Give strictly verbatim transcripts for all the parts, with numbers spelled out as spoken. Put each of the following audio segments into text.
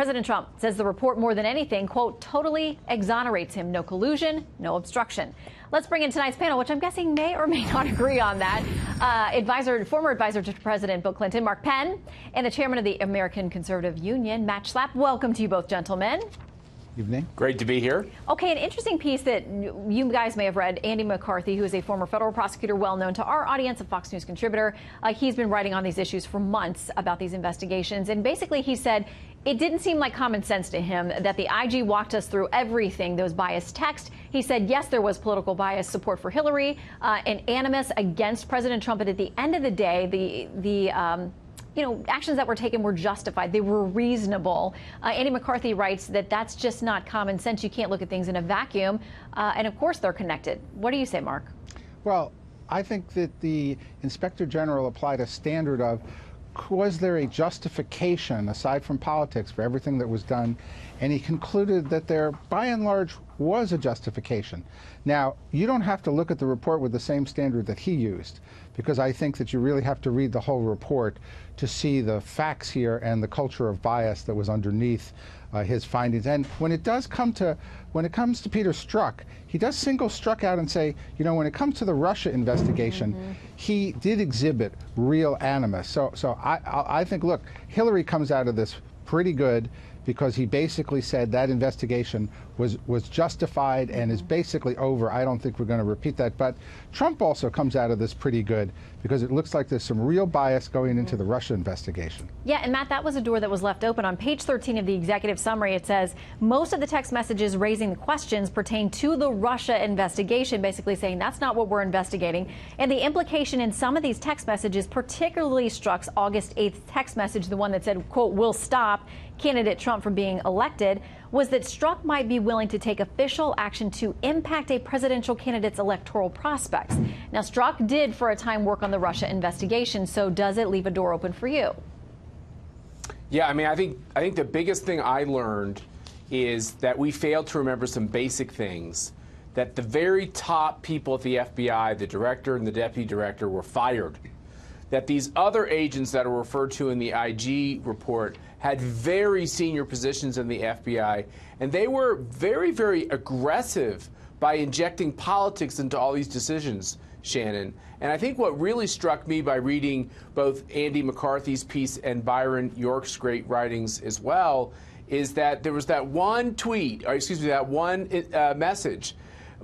President Trump says the report, more than anything, quote, totally exonerates him. No collusion, no obstruction. Let's bring in tonight's panel, which I'm guessing may or may not agree on that. Uh, advisor, former advisor to President Bill Clinton, Mark Penn, and the chairman of the American Conservative Union, Matt Schlapp. Welcome to you both, gentlemen. Evening. Great to be here. Okay, an interesting piece that you guys may have read. Andy McCarthy, who is a former federal prosecutor, well known to our audience, a Fox News contributor, uh, he's been writing on these issues for months about these investigations, and basically he said it didn't seem like common sense to him that the I G walked us through everything, those biased texts. He said, yes, there was political bias, support for Hillary, uh, and animus against President Trump, but at the end of the day, the the um, you know, actions that were taken were justified. They were reasonable. Uh, Andy McCarthy writes that that's just not common sense. You can't look at things in a vacuum. Uh, and of course, they're connected. What do you say, Mark? Well, I think that the Inspector General applied a standard of, was there a justification, aside from politics, for everything that was done? And he concluded that there, by and large, was a justification. Now, you don't have to look at the report with the same standard that he used, because I think that you really have to read the whole report to see the facts here and the culture of bias that was underneath uh, his findings. And when it does come to, when it comes to Peter Strzok, he does single Strzok out and say, you know, when it comes to the Russia investigation, mm-hmm. he did exhibit real animus. So, so I, I think, look, Hillary comes out of this pretty good, because he basically said that investigation was was justified and is basically over. I don't think we're going to repeat that. But Trump also comes out of this pretty good, because it looks like there's some real bias going into the Russia investigation. Yeah, and Matt, that was a door that was left open. On page thirteen of the executive summary, it says most of the text messages raising the questions pertain to the Russia investigation, basically saying that's not what we're investigating. And the implication in some of these text messages, particularly Strzok's August eighth text message, the one that said, quote, we'll stop candidate Trump from being elected, was that Strzok might be willing to take official action to impact a presidential candidate's electoral prospects. Now, Strzok did for a time work on the Russia investigation, so does it leave a door open for you? Yeah, I mean, I think, I think the biggest thing I learned is that we failed to remember some basic things, that the very top people at the F B I, the director and the deputy director, were fired, that these other agents that are referred to in the I G report had very senior positions in the F B I, and they were very, very aggressive by injecting politics into all these decisions, Shannon. And I think what really struck me by reading both Andy McCarthy's piece and Byron York's great writings as well is that there was that one tweet, or excuse me, that one uh, message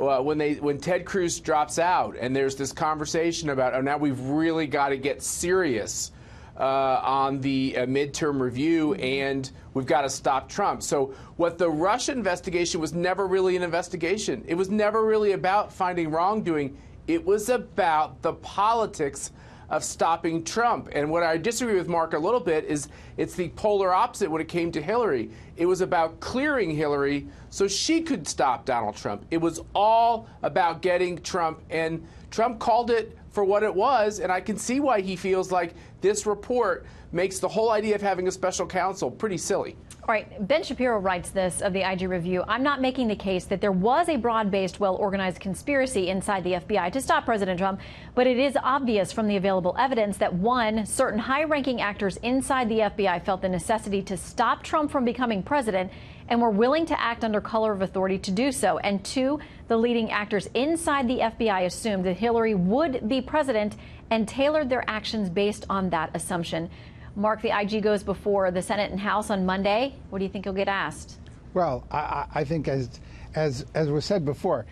Uh, when they when Ted Cruz drops out and there's this conversation about, oh, now we've really got to get serious uh, on the uh, midterm review, and we've got to stop Trump. So what the Russia investigation was never really an investigation. It was never really about finding wrongdoing. It was about the politics of stopping Trump. And what I disagree with Mark a little bit is it's the polar opposite when it came to Hillary. It was about clearing Hillary so she could stop Donald Trump. It was all about getting Trump, and Trump called it for what it was, and I can see why he feels like this report makes the whole idea of having a special counsel pretty silly. All right, Ben Shapiro writes this of the I G review. I'm not making the case that there was a broad-based, well-organized conspiracy inside the F B I to stop President Trump, but it is obvious from the available evidence that, one, certain high-ranking actors inside the F B I felt the necessity to stop Trump from becoming president and were willing to act under color of authority to do so, and two, the leading actors inside the F B I assumed that Hillary would be president and tailored their actions based on that assumption. Mark, the I G goes before the Senate and House on Monday. What do you think you'll get asked? Well, I, I think as, as, as was said before,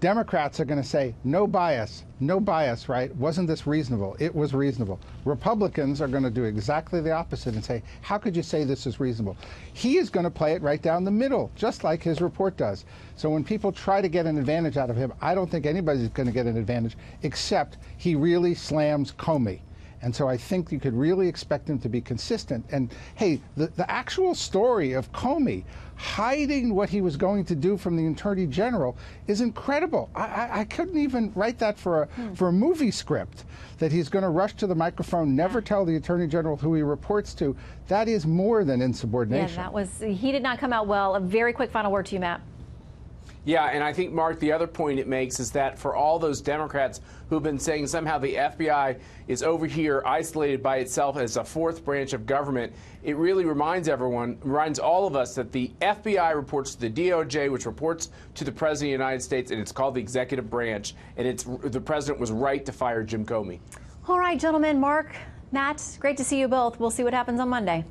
Democrats are going to say, no bias, no bias, right? Wasn't this reasonable? It was reasonable. Republicans are going to do exactly the opposite and say, how could you say this is reasonable? He is going to play it right down the middle, just like his report does. So when people try to get an advantage out of him, I don't think anybody's going to get an advantage, except he really slams Comey. And so I think you could really expect him to be consistent. And hey, the, the actual story of Comey hiding what he was going to do from the Attorney General is incredible. I, I, I couldn't even write that for a, hmm. for a movie script, that he's going to rush to the microphone, never tell the Attorney General who he reports to. That is more than insubordination. Yeah, that was, he did not come out well. A very quick final word to you, Matt. Yeah, and I think, Mark, the other point it makes is that for all those Democrats who've been saying somehow the F B I is over here isolated by itself as a fourth branch of government, it really reminds everyone, reminds all of us that the F B I reports to the D O J, which reports to the President of the United States, and it's called the executive branch, and it's the President was right to fire Jim Comey. All right, gentlemen, Mark, Matt, great to see you both. We'll see what happens on Monday.